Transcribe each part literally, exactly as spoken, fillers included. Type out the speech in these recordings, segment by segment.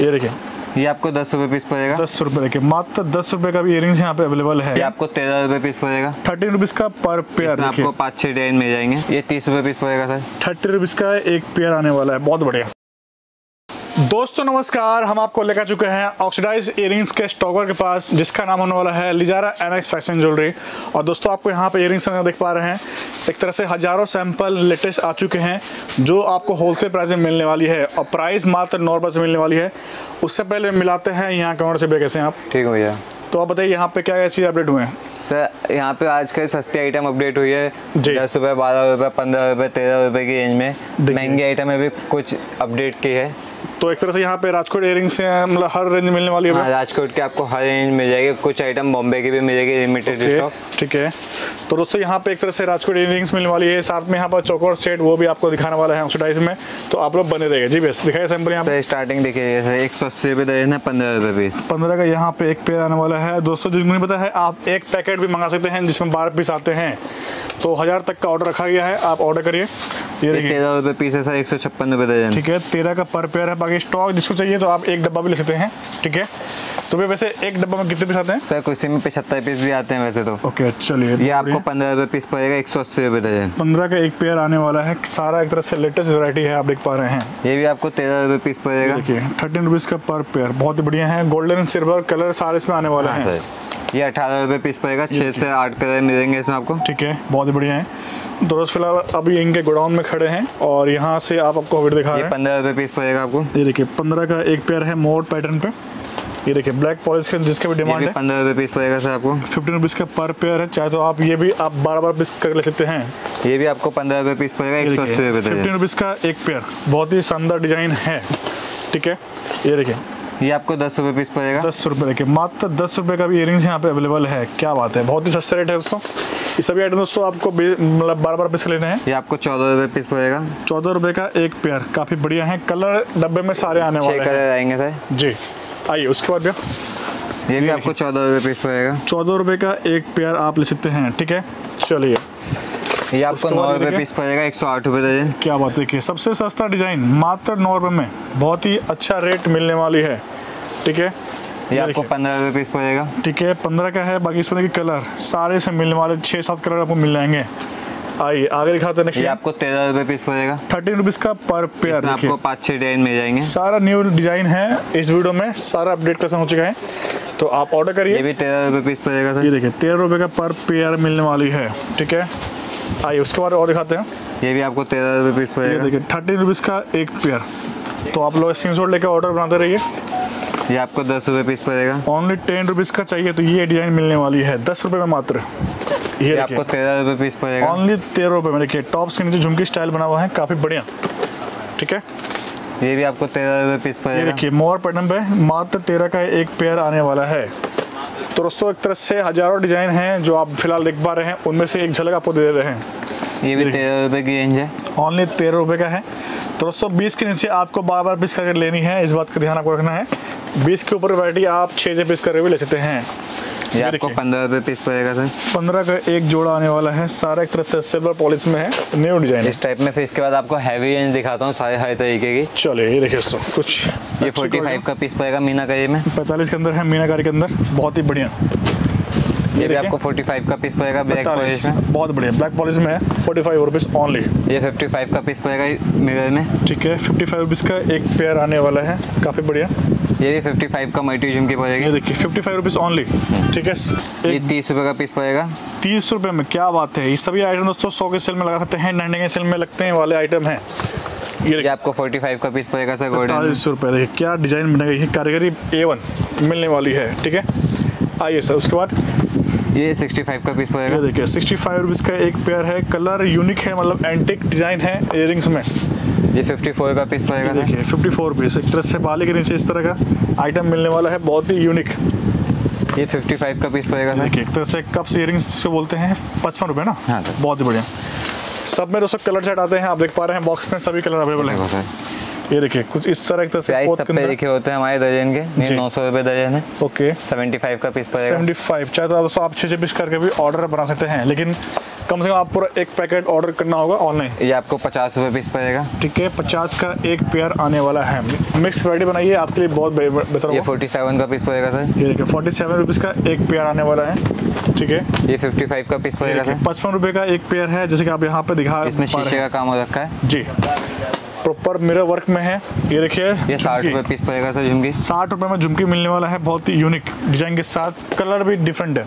ये देखिए, ये आपको दस रुपए पीस पड़ेगा। दस रुपए के मात्र दस रुपए का भी इयररिंग्स यहाँ पे अवेलेबल है। ये आपको तेरह रुपए पीस पड़ेगा। थर्टीन रुपीज का पर पेयर। आपको पाँच छह डिजाइन मिल जाएंगे। ये तीस रुपए पीस पड़ेगा सर। थर्टी रुपीज का एक पेयर आने वाला है, बहुत बढ़िया। दोस्तों नमस्कार, हम आपको लेकर चुके हैं ऑक्सीडाइज इयररिंग्स के स्टॉकर के पास, जिसका नाम होने वाला है लिजारा एनएक्स फैशन ज्वेलरी। और दोस्तों आपको यहाँ पे इयररिंग्स देख पा रहे हैं, एक तरह से हजारों सैंपल लेटेस्ट आ चुके हैं जो आपको होलसेल प्राइस में मिलने वाली है और प्राइस मात्र नौ रुपये से मिलने वाली है। उससे पहले मिलाते हैं यहाँ काउंटर से। भैया कैसे हैं आप? ठीक हो भैया। तो आप बताइए यहाँ पे क्या क्या चीज़ अपडेट हुए हैं? सर यहाँ पे आज कल सस्ती आइटम अपडेट हुई है, दस रुपये, बारह रुपये, पंद्रह रुपये, तेरह रुपये की रेंज में। महंगी आइटम में भी कुछ अपडेट की है। तो एक तरह से यहाँ पे राजकोट इयररिंग्स हैं, मतलब हर रेंज मिलने वाली है। हाँ, राजकोट के आपको हर रेंज मिल जाएगी, कुछ आइटम बॉम्बे की भी मिलेगी, लिमिटेड स्टॉक। ठीक है, तो दोस्तों यहाँ पे एक तरह से राजकोट इयररिंग्स मिलने वाली है, साथ में यहाँ पर चौकोर सेट वो भी आपको दिखाने वाला है ऑक्सीडाइज में। तो आप लोग बने रहेगा। जी बस दिखाइए सैम्पल यहाँ पे। स्टार्टिंग देखिए एक सौ अस्सी रुपये दर्जन है, पंद्रह रुपये पीस। पंद्रह का यहाँ पे एक पेयर आने वाला है। दोस्तों जो मुझे पता है, आप एक पैकेट भी मंगा सकते हैं जिसमें बारह पीस आते हैं। तो हज़ार तक का ऑर्डर रखा गया है, आप ऑर्डर करिए। ये तेरह रुपये पीस है सर, एक सौ छप्पन रुपये दर्जन। ठीक है, तेरह का पर पेयर है। बाकी स्टॉक जिसको चाहिए तो आप एक डब्बा भी ले सकते हैं। ठीक है, तो वैसे एक डब्बा में कितने पीस आते हैं सर? किसी में पचहत्तर पीस भी आते हैं वैसे तो। ओके चलिए, ये आपको पंद्रह रुपये पीस पड़ेगा, एक सौ अस्सी रुपये दर्जन। पंद्रह का एक पेयर आने वाला है। सारा एक तरह से लेटेस्ट वैरायटी है, आप देख पा रहे हैं। ये भी आपको तेरह रुपये पीस पड़ेगा। देखिए थर्टीन रुपीज़ का पर पेयर, बहुत ही बढ़िया है। गोल्डन सिल्वर कलर सारे इसमें आने वाला है। ये अठारह रुपये पीस पड़ेगा, छः से आठ कलर मिलेंगे इसमें आपको। ठीक है, बहुत ही बढ़िया है। दोस्त फिलहाल अभी इनके गोडाउन में खड़े हैं और यहाँ से आप आपको वीडियो दिखा रहे हैं। पंद्रह रुपये पीस पड़ेगा आपको। ये देखिए पंद्रह का एक पेयर है, मोर पैटर्न पे। ये देखिए ब्लैक पॉलिश का जिसका भी डिमांड है। पंद्रह रुपये पीस पड़ेगा सर आपको। फिफ्टीन रुपीज़ का पर पेयर है, चाहे तो आप ये भी आप बारह बार पीस कर ले सकते हैं। ये भी आपको पंद्रह रुपये पीस पड़ेगा, एक सौ अस्सी रुपये। फिफ्टीन रुपीज़ का एक पेयर, बहुत ही शानदार डिजाइन है। ठीक है, ये देखिए, ये आपको दस रुपये पीस पड़ेगा। दस रुपये के मात्र दस रुपये का भी इयररिंग्स यहाँ पे अवेलेबल है। क्या बात है, बहुत ही सस्ते रेट है दोस्तों। ये सभी आइटम दोस्तों आपको मतलब बारह बारह पीस लेने हैं। ये आपको चौदह रुपये पीस पड़ेगा। चौदह रुपये का एक पेयर, काफ़ी बढ़िया है। कलर डब्बे में सारे आने वाले हैं, छह कलर आएंगे सर जी। आइए उसके बाद भैया, ये भी आपको चौदह रुपये पीस पड़ेगा। चौदह रुपये का एक पेयर आप ले सकते हैं। ठीक है, चलिए ये आपको नौ रुपये पीस पड़ेगा, एक सौ आठ रुपये दर्जन। क्या बात है कि सबसे सस्ता डिज़ाइन मात्र नौ रुपये में, बहुत ही अच्छा रेट मिलने वाली है। ठीक है, ये आपको पंद्रह रुपये पीस पड़ेगा। ठीक है, पंद्रह का है। बाकी इसमें के कलर सारे से मिलने वाले, छः सात कलर आपको मिल जाएंगे। आइए आगे दिखाते हैं। ये आपको तेरह रुपये पीस पड़ेगा। थर्टीन रुपीज़ का पर पेयर। आपको पाँच छः डिजाइन मिल जाएंगे, सारा न्यू डिज़ाइन है। इस वीडियो में सारा अपडेट कैसे हो चुका है, तो आप ऑर्डर करिए। ये भी तेरह रुपये पीस पड़ेगा सर। ये देखिए तेरह रुपये का पर पेयर मिलने वाली है। ठीक है, आइए उसके बाद और दिखाते हैं। ये भी आपको तेरह रुपये पीस पड़ेगा। देखिए थर्टी रुपीज़ का एक पेयर, तो आप लोग स्क्रीनशॉट लेकर ऑर्डर बनाते रहिए। ये आपको दस रुपये पीस पड़ेगा। ओनली टेन रुपीज़ का चाहिए तो ये डिज़ाइन मिलने वाली है दस रुपये में मात्र। ये, ये आपको तेरह रुपये पीस पड़ेगा। ओनली तेरह रुपये में। देखिए टॉप के नीचे झुमकी स्टाइल बना हुआ है, काफ़ी बढ़िया। ठीक है, ये भी आपको तेरह रुपये पीस पड़ेगा। ये देखिए मोर पैटर्न पे मात्र तेरह का एक पेयर आने वाला है। तो दोस्तों एक तरह से हजारों डिज़ाइन हैं जो आप फिलहाल देख पा रहे हैं, उनमें से एक झलक आपको दे दे रहे हैं। ये भी तेरह रुपये की रेंज है, ऑनली तेरह रुपये का है। तो दोस्तों बीस के नीचे आपको बार बार पीस करके लेनी है, इस बात का ध्यान आपको रखना है। बीस के ऊपर वैरायटी आप छः छः पीस करके भी ले सकते हैं। ये आपको पंद्रह रुपये पीस पड़ेगा सर। पंद्रह का एक जोड़ा आने वाला है, सारा एक तरह से सिल्वर पॉलिश में है, न्यू डिजाइन इस टाइप में। फिर इसके बाद आपको हैवी रेंज दिखाता हूँ, सारे हर तरीके की। चलो ये देखिए दोस्तों कुछ ये फोर्टी फाइव का पीस पड़ेगा, मीनाकारी में। पैंतालीस के अंदर है, मीनाकारी के अंदर, बहुत ही बढ़िया। ये, ये भी आपको फोर्टी फाइव का पीस पड़ेगा, ब्लैक पॉलिश में, बहुत बढ़िया। ब्लैक पॉलिश में है, फोर्टी फाइव रुपीज़ ऑनली। ये फिफ्टी फाइव का पीस पड़ेगा मिरर में। ठीक है, फिफ्टी फाइव रुपीज़ का एक पेयर आने वाला है, काफ़ी बढ़िया। ये भी फिफ्टी फाइव का मल्टी झुमकी पड़ेगा। ये देखिए फिफ्टी फाइव रुपीज़ ऑनली। ठीक है, ये तीस रुपये का पीस पड़ेगा। तीस रुपये में, क्या बात है। ये सभी आइटम दोस्तों सौ के सेल में लगा सकते हैं, नाइनटी के सेल में लगते हैं वाले आइटम हैं। ये, ये आपको फोर्टी फाइव का पीस पड़ेगा सर, गोल्डन। चालीस रुपये देखिए क्या डिज़ाइन बनेगा, ये कारीगरी ए वन मिलने वाली है। ठीक है, आइए सर उसके बाद ये सिक्सटी फाइव का पीस पड़ेगा। देखिए सिक्सटी फाइव रुपीज़ का एक पेयर है, कलर यूनिक है, मतलब एंटिक डिज़ाइन है इयररिंग्स में। ये चौवन का पीस पड़ेगा। देखिए चौवन पीस एक तरह से बाली के नीचे इस तरह का आइटम मिलने वाला है, बहुत ही यूनिक। ये पचपन का पीस पड़ेगा। देखिए एक तरह से कप्स इयररिंग्स इसको बोलते हैं, पचपन रुपये ना। हाँ सर, बहुत ही बढ़िया। सब में दोस्तों कलर सेट आते हैं, आप देख पा रहे हैं बॉक्स में, सभी कलर अवेलेबल है। ये देखिए कुछ इस तरह से प्राइस सब पे लिखे होते हैं हमारे दर्जन के। नौ सौ रुपए दर्जन है। ओके, सेवेंटी फाइव का पीस पड़ेगा। सेवेंटी फाइव चाहे तो आप छः छः पीस करके भी ऑर्डर बना सकते हैं, लेकिन कम से कम आप पूरा एक पैकेट ऑर्डर करना होगा ऑनलाइन। ये आपको पचास रुपये पीस पड़ेगा। ठीक है, पचास का एक पेयर आने वाला है। मिक्स वैरायटी बनाइए, आपके लिए बहुत बेहतर होगा। फोर्टी सेवन का पीस पड़ेगा सर। ये देखिए फोर्टी सेवन रुपीज़ का एक पेयर आने वाला है। ठीक है, ये फिफ्टी फाइव का पीस पड़ेगा सर। पचपन रुपये का एक पेयर है, जैसे कि आप यहाँ पे दिखा। इसमें शीशे का काम हो रखा है जी, प्रॉपर मिरर वर्क में है। ये देखिए ये साठ रुपये पीस पड़ेगा सर। झुमकी साठ रुपये में झुमकी मिलने वाला है, बहुत ही यूनिक डिजाइन के साथ, कलर भी डिफरेंट है।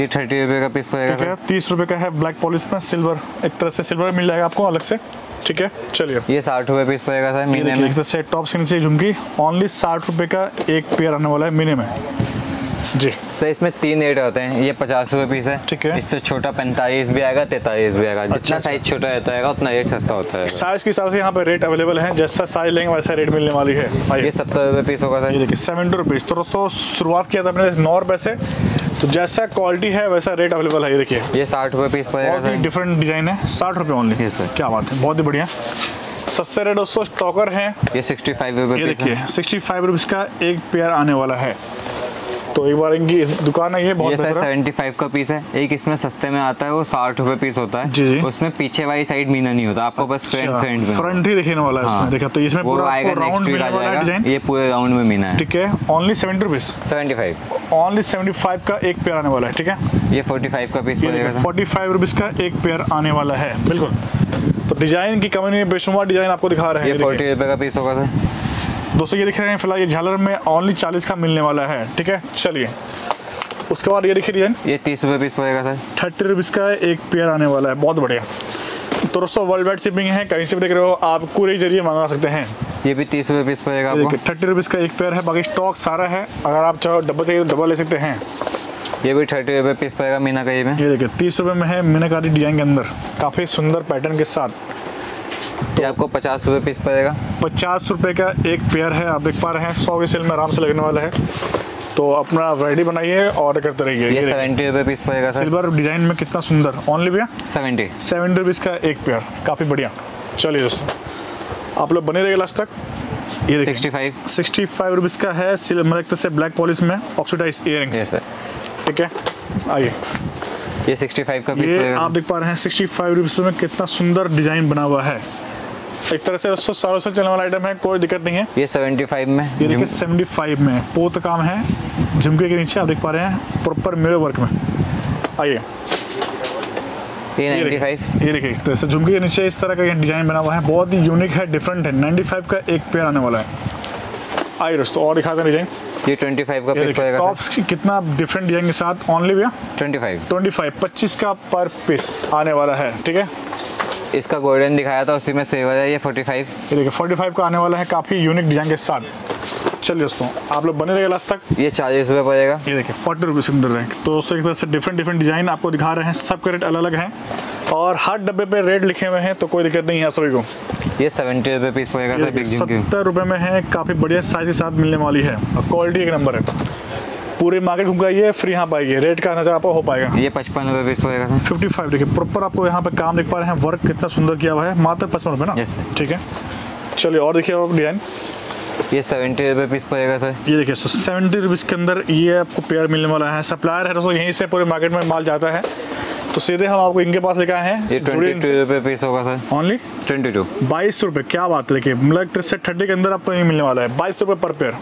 ये थर्टी रुपये का पीस पड़ेगा सर। तीस रुपये का है ब्लैक पॉलिश में, सिल्वर एक तरह से सिल्वर मिल जाएगा आपको अलग से। ठीक है, चलिए ये साठ रुपये पीस पड़ेगा सर। मीने में एक तरह से टॉप स्किन से झुमकी ओनली साठ रुपये का एक पेयर आने वाला है मीने में जी। सर इसमें तीन रेट होते हैं। ये पचास रुपये पीस है। ठीक है, इससे छोटा पैंतालीस भी आएगा, तैंतालीस भी आएगा। जितना साइज छोटा रहता है उतना रेट सस्ता होता है। साइज के हिसाब से यहाँ पे रेट अवेलेबल है, जैसा साइज लेंगे वैसा रेट मिलने वाली है। ये सत्तर रुपये पीस होगा सर। देखिए सेवेंटी रुपीज़ तो दोस्तों शुरुआत किया था मैंने नौ रुपये से, तो जैसा क्वालिटी है वैसा रेट अवेलेबल है। ये देखिए ये साठ रुपये पीस पड़ेगा। बहुत ही डिफरेंट डिजाइन है, साठ रुपये ओनली सर। क्या बात है, बहुत ही बढ़िया सस्ते रेट। दोस्तों स्टॉकर है। ये सिक्सटी फाइव रुपये। देखिए सिक्सटी फाइव रुपीज़ का एक पेयर आने वाला है। तो एक बार इनकी दुकान है। ये बहुत ये सेवेंटी फाइव का पीस है। एक इसमें सस्ते में आता है, वो साठ रुपए पीस होता है जी जी। उसमें पीछे वाली साइड मीना नहीं होता, आपको बस फ्रंट फ्रंट फ्रंट ही दिखने वाला है। हाँ। इसमें देखा तो इसमें पूरा आएगा, राउंड में आएगा। ये पूरे राउंड में मीना है। ठीक है, only seventy rupees seventy five only seventy five का एक पेयर आने वाला है। ठीक है, ये फोर्टी फाइव का पीस पड़ेगा। फोर्टी फाइव रुपीज का एक पेयर आने वाला है। बिल्कुल, तो डिजाइन की कमी नहीं, बेशुमार डिजाइन आपको दिखा रहे हैं। फोर्टी रुपए का पीस होगा सर। दोस्तों ये दिख रहे हैं फिलहाल, ये झालर में ओनली चालीस का मिलने वाला है। ठीक है, चलिए उसके बाद ये देखिए डिजाइन। ये तीस रुपये पीस पड़ेगा सर। थर्टी रुपीज़ का एक पेयर आने वाला है, बहुत बढ़िया। तो दोस्तों वर्ल्ड वाइड शिपिंग है, कहीं से भी देख रहे हो आप, कूरियर जरिए मंगा सकते हैं। ये भी तीस रुपये पीस पड़ेगा आपको। थर्टी रुपीज़ का एक पेयर है, बाकी स्टॉक सारा है। अगर आप चाहो डब्बा चाहिए तो डब्बा ले सकते हैं। ये भी थर्टी रुपये पीस पड़ेगा मीनाकारी में। ये देखिए तीस रुपये में है, मीनाकारी डिजाइन के अंदर काफ़ी सुंदर पैटर्न के साथ। तो ये आपको पचास रुपये पीस पड़ेगा। पचास रुपये का एक पेयर है, आप देख पा रहे हैं। सौ के सेल में आराम से लगने वाला है, तो अपना वैरायटी बनाइए, ऑर्डर करते रहिए। ये सेवेंटी रुपये पीस पड़ेगा सर। सिल्वर डिजाइन में कितना सुंदर, ओनली भैया सेवेंटी सेवेंटी रुपीज़ का एक पेयर, काफ़ी बढ़िया। चलिए दोस्तों आप लोग बने रहिए लास्ट तक। ये sixty five sixty five rupees का है, सिल्वर एक तरह से ब्लैक पॉलिश में, ऑक्सीडाइज इयररिंग्स। ठीक है, आइए ये सिक्सटी फाइव का पीस पड़ेगा। आप देख पा रहे हैं सिक्सटी फाइव रुपीस में कितना सुंदर डिजाइन बना हुआ है। एक तरह से दोस्तों सालों से चलने वाला आइटम है, कोई दिक्कत नहीं है। ये सेवेंटी फाइव में, ये देखिए सेवेंटी फाइव में पोत काम है। झुमके के नीचे आप देख पा रहे हैं प्रॉपर मिरर वर्क में। आइए ये नाइंटी फाइव, ये देखिए इस तरह से झुमके के नीचे इस तरह का डिजाइन बना हुआ है, बहुत ही यूनिक है, डिफरेंट है। नाइंटी फाइव का एक पेयर आने वाला है। आइए दोस्तों और दिखाते हैं डिजाइन। ये पच्चीस का पीस पड़ेगा। टॉप्स की कितना डिफरेंट डिजाइन के साथ, ओनली भैया पच्चीस पच्चीस पच्चीस का पर पीस आने वाला है। ठीक है, इसका गोल्डन दिखाया था उसी में सेवर है। ये पैंतालीस, ये देखिए पैंतालीस का आने वाला है, काफ़ी यूनिक डिजाइन के साथ। चलिए दोस्तों आप लोग बने रहिए लास्ट तक। ये चालीस रुपये पड़ेगा। ये देखिए फोर्टी रुपीज़ के अंदर है। तो दोस्तों एक तरह से डिफरेंट डिफरेंट डिजाइन आपको दिखा रहे हैं, सबके रेट अलग अलग हैं और हर डब्बे पे रेट लिखे हुए हैं, तो कोई दिक्कत नहीं है सभी को। ये सेवेंटी रुपये पीस पड़ेगा सर। सत्तर रुपये में है, काफ़ी बढ़िया साइज के साथ मिलने वाली है और क्वालिटी एक नंबर है। पूरे मार्केट घूम गई है, फिर यहाँ पाएगी रेट का नज़र आपको हो पाएगा। ये पचपन रुपये पीस पड़ेगा सर। फिफ्टी फाइव देखिए प्रॉपर आपको यहाँ पर काम देख पा रहे हैं, वर्क कितना सुंदर किया हुआ है, मात्र पचपन रुपये ना। ठीक है, चलिए और देखिए आप डिजाइन। ये सेवेंटी रुपये पीस पड़ेगा सर। ये देखिए सेवेंटी रुपीज़ के अंदर ये आपको पेयर मिलने वाला है। सप्लायर है दोस्तों, यहीं से पूरे मार्केट में माल जाता है, तो सीधे हम आपको इनके पास लेकर आए हैं। ये ट्वेंटी रुपये पीस होगा सर, ओनली ट्वेंटी टू। बाईस रुपये, क्या बात है। देखिए मतलब तीस से थर्टी के अंदर आपको यही मिलने वाला है, बाईस रुपये पर पेयर।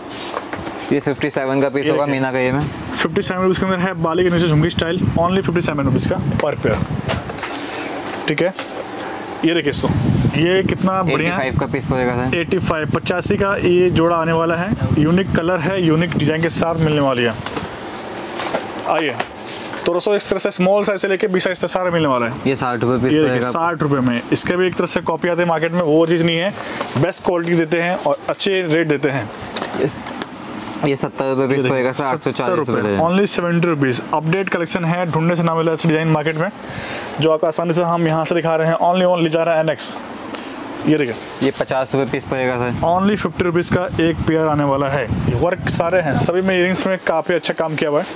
ये फिफ्टी सेवन का पीस होगा मीना का। ये में फिफ्टी सेवन रुपीज़ के अंदर है, बाली के नीचे झुमकी style, only fifty seven rupees का पर पेयर। ठीक है, ये देखिए दोस्तों ये कितना बढ़िया है। पचासी का पीस पड़ेगा सर। पचासी पचासी का ये जोड़ा आने वाला है, यूनिक कलर है, यूनिक डिजाइन के साथ मिलने वाली है। आइए तो दोस्तों इस तरह से स्मॉल साइज से लेके बिग साइज तक सारा मिलने वाला है। ये साठ रुपये पीस पड़ेगा। साठ रुपये में इसके भी एक तरह से कॉपी आते हैं मार्केट में, वो चीज़ नहीं है, बेस्ट क्वालिटी देते हैं और अच्छे रेट देते हैं। ये सत्तर रुपये पीस पड़ेगा सर। आठ सौ चालीस रुपये only seventy rupees. Update collection है, ढूंढने से ना मिला अच्छे डिजाइन मार्केट में, जो आपको आसानी से हम यहाँ से दिखा रहे हैं। ओनली ओन लिजारा एन एक्स। ये देखिए ये पचास रुपये पीस पड़ेगा सर। ओनली फिफ्टी रुपीज़ का एक पेयर आने वाला है। वर्क सारे हैं, सभी में इयरिंग्स में काफ़ी अच्छा काम किया हुआ है।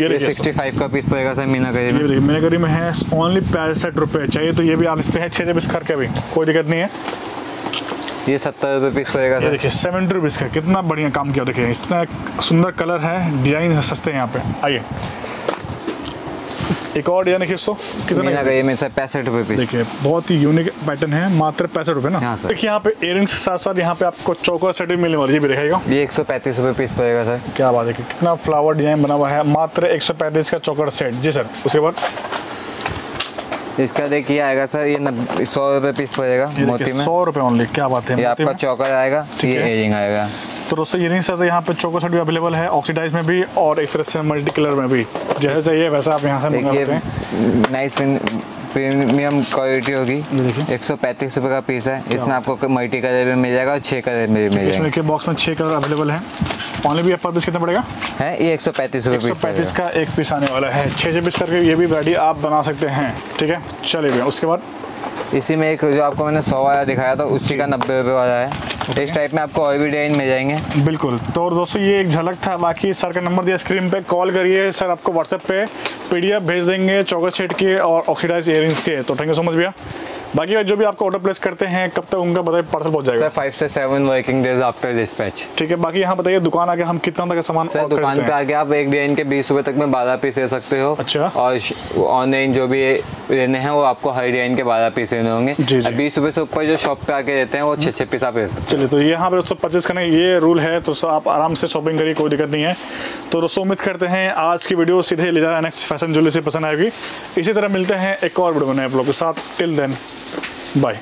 ये ये पैंसठ का पीस पड़ेगा सर। मीनाकारी में मीनाकारी में है ओनली पैंसठ रुपये। चाहिए तो ये भी आप इससे हैं छः छः पीस करके भी, कोई दिक्कत नहीं है। ये सत्तर रुपये पीस पड़ेगा सर। देखिए सेवेंटी रुपीज़ का कितना बढ़िया काम किया, देखिए इतना सुंदर कलर है, डिजाइन सस्ते हैं यहाँ पे। आइए एक और डिजाइन देखिए दोस्तों, कितना का ये मेरे पैंसठ रुपये पीस। देखिए बहुत ही यूनिक पैटर्न है, मात्र पैंसठ रुपये ना। देखिए यहाँ पे इयरिंग्स के साथ साथ यहाँ पे आपको चौकर सेट भी मिलने वाली है, भी दिखाएगा। ये एक सौ पैंतीस रुपये पीस पड़ेगा सर। क्या बात है, कितना फ्लावर डिजाइन बना हुआ है, मात्र एक सौ पैंतीस का चौकर सेट। जी सर, उसके बाद इसका देखिए आएगा सर, ये सौ रुपये पीस पड़ेगा मोती में, सौ रुपये ओनली। क्या बात है, ये आपका चौकर आएगा, ये इयरिंग आएगा। तो दोस्तों इयरिंग सर यहाँ पे चौकर सेट भी अवेलेबल है, ऑक्सीडाइज में भी और एक तरह से मल्टी कलर में भी, जैसे चाहिए वैसा आप यहाँ से मंगा सकते हैं। नाइस प्रीमियम क्वालिटी होगी। एक सौ पैंतीस रुपये का पीस है, इसमें आपको मल्टी कलर में मिल जाएगा और छः कलर में भी मिल जाएगा। बॉक्स में छः कलर अवेलेबल है। ऑनली भी आपका पीस कितना पड़ेगा है, ये एक सौ पैंतीस रुपये पीस। पैंतीस का एक पीस आने वाला है, छः छः पीस करके ये भी वैरायटी आप बना सकते हैं। ठीक है, चलिए भैया उसके बाद इसी में एक जो आपको मैंने सौ वाला दिखाया था उसी का नब्बे रुपये वाला है। इस टाइप में आपको और भी डिजाइन मिल जाएंगे। बिल्कुल, तो और दोस्तों ये एक झलक था, बाकी सर का नंबर दिया स्क्रीन पे, कॉल करिए, सर आपको व्हाट्सएप पे पीडीएफ भेज देंगे चौकर सेट के और ऑक्सीडाइज इयरिंग्स के। तो थैंक यू सो मच भैया। बाकी जो भी आपको ऑर्डर प्लेस करते हैं कब तक उनका बताइए, पार्सल पहुंच जाएगा सर फाइव से seven working days after dispatch. ठीक है, बाकी यहाँ बताइए दुकान आके हम कितना तक का सामान सर दुकान पे आके आप एक डिजाइन के बीस रुपए तक में बारह पीस ले सकते हो। अच्छा, और ऑनलाइन जो भी लेने हैं वो आपको हर डिजाइन के बारह पीस लेने होंगे। बीस रुपए से ऊपर जो शॉप पे आके लेते हैं वो छः छः पीस आप ले सकते हैं। चलिए, तो यहाँ पे दोस्तों परचेस करने ये रूल है, तो आप आराम से शॉपिंग करिए, कोई दिक्कत नहीं है। तो दोस्तों उम्मीद करते हैं आज की वीडियो सीधे लिज़ारा एनएक्स फैशन ज्वेलरी से पसंद आएगी। इसी तरह मिलते हैं एक और वीडियो में आप लोगों के साथ, टिल देन बाय।